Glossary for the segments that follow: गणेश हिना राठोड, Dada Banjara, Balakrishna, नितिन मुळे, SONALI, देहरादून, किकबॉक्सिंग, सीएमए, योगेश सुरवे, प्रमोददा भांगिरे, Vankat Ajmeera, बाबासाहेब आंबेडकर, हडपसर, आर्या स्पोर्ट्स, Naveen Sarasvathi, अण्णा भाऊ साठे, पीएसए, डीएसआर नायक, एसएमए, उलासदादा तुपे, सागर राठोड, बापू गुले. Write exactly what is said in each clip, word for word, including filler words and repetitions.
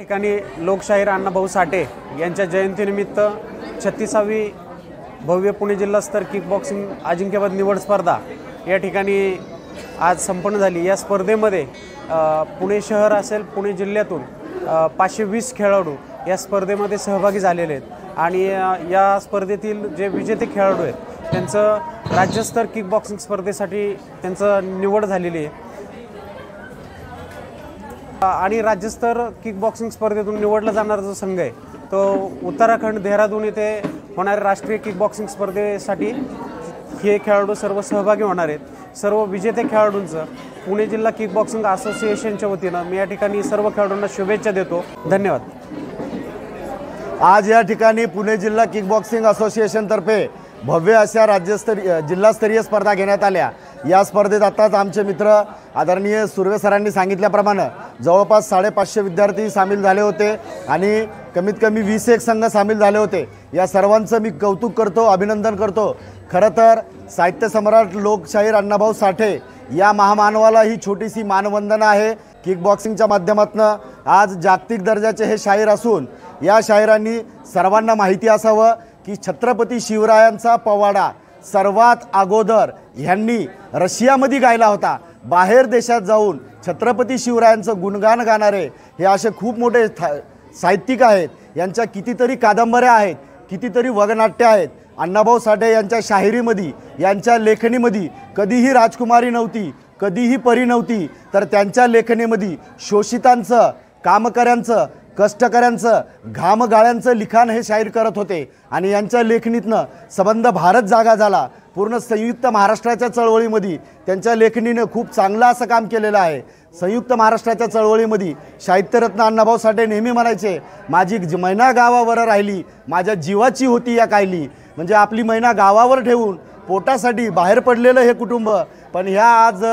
ठिकाणी लोकशाहीर अण्णा भाऊ साठे यांच्या जयंतीनिमित्त छत्तीसावी भव्य पुणे जिल्हास्तर किकबॉक्सिंग अजिंक्यपद निवड स्पर्धा या ठिकाणी आज संपन्न झाली। या स्पर्धेमध्ये पुणे शहर असेल पुणे जिल्ह्यातून पाचशे वीस खेळाडू या स्पर्धेमध्ये सहभागी झालेले आहेत आणि या स्पर्धेतील जे विजेते खेळाडू आहेत त्यांचं राज्यस्तर किकबॉक्सिंग स्पर्धेसाठी त्यांचं निवड झालेली आहे आणि राज्यस्तर किकबॉक्सिंग स्पर्धेतून निवडला जाणारा जो संघ आहे तो उत्तराखंड देहरादून येथे होणाऱ्या राष्ट्रीय किकबॉक्सिंग स्पर्धेसाठी हे खेळाडू सर्व सहभागी होणार आहेत। सर्व विजेते खेळाडूंचं पुणे जिल्हा किकबॉक्सिंग असोसिएशनच्या वतीनं मी या ठिकाणी सर्व खेळाडूंना शुभेच्छा देतो। धन्यवाद। आज या ठिकाणी पुणे जिल्हा किकबॉक्सिंग असोसिएशनतर्फे भव्य अशा राज्यस्तरीय जिल्हास्तरीय स्पर्धा घेण्यात आल्या। या स्पर्धेत आताच आमचे मित्र आदरणीय सुरवे सरांनी सांगितल्याप्रमाणे जवळपास साडेपाचशे विद्यार्थी सामील झाले होते आणि कमीत कमी वीस एक संघ सामील झाले होते। या सर्वांचं मी कौतुक करतो, अभिनंदन करतो। खरं तर साहित्य सम्राट लोकशाहीर अण्णाभाऊ साठे या महामानवाला ही छोटीशी मानवंदना आहे। किकबॉक्सिंगच्या माध्यमातून आज जागतिक दर्जाचे हे शाहीर असून या शाहिरांनी सर्वांना माहिती असावं की छत्रपती शिवरायांचा पवाडा सर्वात अगोदर ह्यांनी रशियामध्ये गायला होता। बाहेर देशात जाऊन छत्रपती शिवरायांचं गुणगान गाणारे हे असे खूप मोठे साहित्यिक आहेत। यांच्या कितीतरी कादंबऱ्या आहेत, कितीतरी वगनाट्य आहेत। अण्णाभाऊ साठे यांच्या शाहिरीमध्ये यांच्या लेखणीमध्ये कधीही राजकुमारी नव्हती, कधीही परी नव्हती, तर त्यांच्या लेखणीमध्ये शोषितांचं, कामकऱ्यांचं, कष्टकऱ्यांचं, घामगाळ्यांचं लिखाण हे शाहीर करत होते आणि यांच्या लेखणीतनं संबंध भारत जागा झाला। पूर्ण संयुक्त महाराष्ट्राच्या चळवळीमध्ये त्यांच्या लेखणीने खूप चांगलं असं काम केलेलं आहे। संयुक्त महाराष्ट्राच्या चळवळीमध्ये साहित्यरत्न अण्णाभाऊ साठे नेहमी म्हणायचे, माझी मैना गावावर राहिली, माझ्या जीवाची होती या कायली। म्हणजे आपली मैना गावावर ठेवून पोटासाठी बाहेर पडलेलं हे कुटुंब पण ह्या आज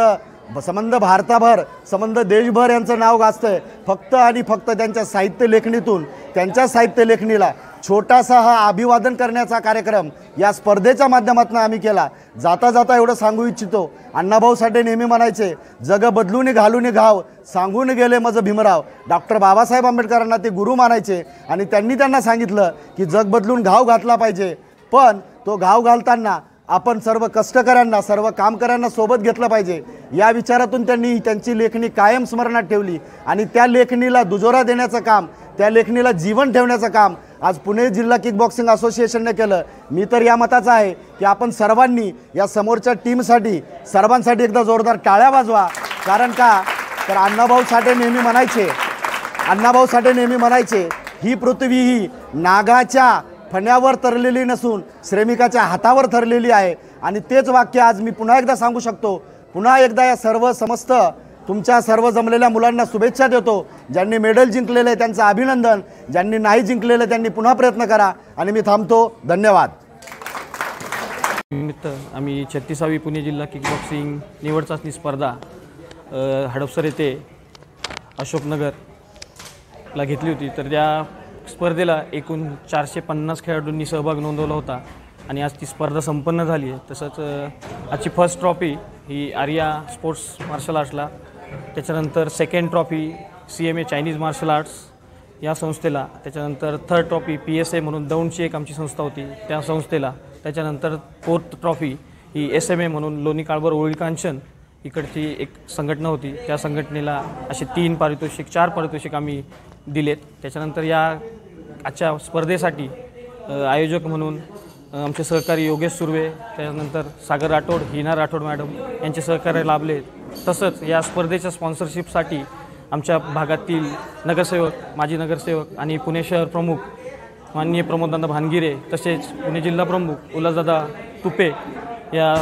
संबंध भारताभर, संबंध देशभर यांचं नाव गाजतंय फक्त आणि फक्त त्यांच्या साहित्य लेखणीतून। त्यांच्या साहित्य लेखणीला छोटासा हा अभिवादन करण्याचा कार्यक्रम या स्पर्धेच्या माध्यमातून आम्ही केला। जाता जाता एवढं सांगू इच्छितो, अण्णाभाऊ साठे नेहमी म्हणायचे, जग बदलून घालून घाव सांगून गेले माझं भीमराव। डॉक्टर बाबासाहेब आंबेडकरांना ते गुरु मानायचे आणि त्यांनी त्यांना सांगितलं की जग बदलून घाव घातला पाहिजे, पण तो घाव घालताना आपण सर्व कष्टकऱ्यांना, सर्व कामकऱ्यांना सोबत घेतलं पाहिजे। या विचारातून त्यांनी त्यांची लेखणी कायम स्मरणात ठेवली आणि त्या लेखणीला दुजोरा देण्याचं काम, त्या लेखणीला जीवन ठेवण्याचं काम आज पुणे जिल्हा किकबॉक्सिंग असोसिएशनने केलं। मी तर या मताचा आहे की आपण सर्वांनी या समोरच्या टीमसाठी, सर्वांसाठी एकदा जोरदार टाळ्या वाजवा। कारण का तर अण्णाभाऊ साठे नेहमी म्हणायचे अण्णाभाऊ साठे नेहमी म्हणायचे ही पृथ्वी ही नागाच्या फण्यावर तरलेली नसून श्रमिकाच्या हातावर ठरलेली आहे। आणि तेच वाक्य आज मी पुन्हा एकदा सांगू शकतो। पुन्हा एकदा या सर्व समस्त तुमच्या सर्व जमलेल्या मुलांना शुभेच्छा देतो। ज्यांनी मेडल जिंकलेलं आहे त्यांचं अभिनंदन, ज्यांनी नाही जिंकलेलं त्यांनी पुन्हा प्रयत्न करा आणि मी थांबतो। धन्यवाद। निमित्त आम्ही छत्तीसावी पुणे जिल्हा किकबॉक्सिंग निवड चाचणी स्पर्धा हडपसर येथे अशोकनगरला घेतली होती, तर त्या स्पर्धेला एकूण चारशे पन्नास खेळाडूंनी सहभाग नोंदवला होता आणि आज ती स्पर्धा संपन्न झाली आहे। तसंच आजची फर्स्ट ट्रॉफी ही आर्या स्पोर्ट्स मार्शल आर्ट्सला, त्याच्यानंतर second trophy सीएमए Chinese martial arts या संस्थेला, त्याच्यानंतर थर्ड ट्रॉफी पीएसए म्हणून दौंडची एक आमची संस्था होती त्या संस्थेला, त्याच्यानंतर फोर्थ ट्रॉफी ही एसएमए म्हणून लोणी काळभोर ओळी कांचन इकडची एक संघटना होती त्या संघटनेला असे तीन पारितोषिक, चार पारितोषिक आम्ही दिलेत। त्याच्यानंतर या आजच्या स्पर्धेसाठी आयोजक म्हणून आमचे सहकारी योगेश सुरवे, त्यानंतर सागर राठोड, हिना राठोड मॅडम यांचे सहकार्य लाभले। तसंच या स्पर्धेच्या स्पॉन्सरशिपसाठी आमच्या भागातील नगरसेवक, माजी नगरसेवक आणि पुणे शहर प्रमुख माननीय प्रमोददा भांगिरे, तसेच पुणे जिल्हा प्रमुख उलासदादा तुपे या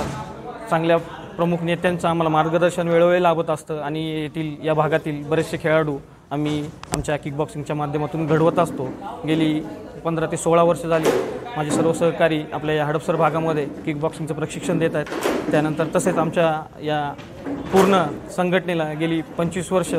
चांगल्या प्रमुख नेत्यांचं आम्हाला मार्गदर्शन वेळोवेळी लाभत असतं आणि येथील या भागातील बरेचसे खेळाडू आम्ही आमच्या किकबॉक्सिंगच्या माध्यमातून घडवत असतो। गेली पंधरा ते सोळा वर्ष झाली माझे सर्व सहकारी आपल्या या हडपसर भागामध्ये किकबॉक्सिंगचं प्रशिक्षण देत आहेत। त्यानंतर तसेच आमच्या या पूर्ण संघटनेला गेली पंचवीस वर्ष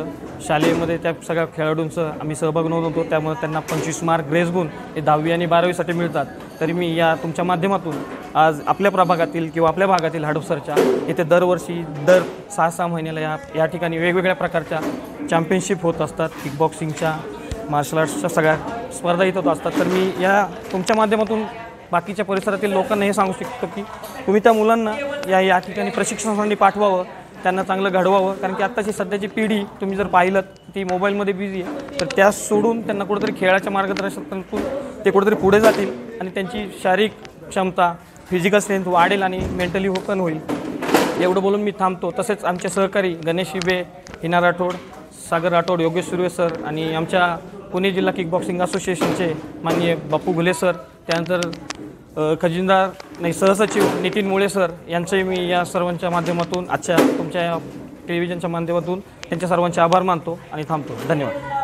शालेयमध्ये त्या सगळ्या खेळाडूंचं आम्ही सहभाग नोंदवतो, त्यामुळे त्यांना पंचवीस मार्क ग्रेस गुण हे दहावी आणि बारावीसाठी मिळतात। तरी मी या तुमच्या माध्यमातून आज आपल्या प्रभागातील किंवा आपल्या भागातील हडपसरच्या येथे दरवर्षी दर सहा सहा महिन्याला या या ठिकाणी वेगवेगळ्या प्रकारच्या चॅम्पियनशिप होत असतात किकबॉक्सिंगच्या, मार्शल आर्ट्सच्या सगळ्या स्पर्धा इथं होत असतात। तर मी या तुमच्या माध्यमातून बाकीच्या परिसरातील लोकांना हे सांगू शकतो की तुम्ही त्या मुलांना या या ठिकाणी प्रशिक्षणासाठी पाठवावं, त्यांना चांगलं घडवावं, कारण की आत्ताची सध्याची पिढी तुम्ही जर पाहिलं ती मोबाईलमध्ये बिझी आहे। तर त्या सोडून त्यांना कुठेतरी खेळाच्या मार्गदर्शनातून ते कुठेतरी पुढे जातील आणि त्यांची शारीरिक क्षमता, फिजिकल स्ट्रेंथ वाढेल आणि मेंटली हो पण होईल। एवढं बोलून मी थांबतो। तसेच आमचे सहकारी गणेश हिना राठोड, सागर राठोड, योगेश सुरवे सर आणि आमच्या पुणे जिल्हा किकबॉक्सिंग असोसिएशनचे माननीय बापू गुले सर, त्यानंतर खजिनदार नाही सहसचिव नितिन मुळे सर यांचे मी या सर्वांच्या माध्यमातून आजच्या तुमच्या टेलिव्हिजनच्या माध्यमातून त्यांच्या सर्वांचे आभार मानतो आणि थांबतो। धन्यवाद।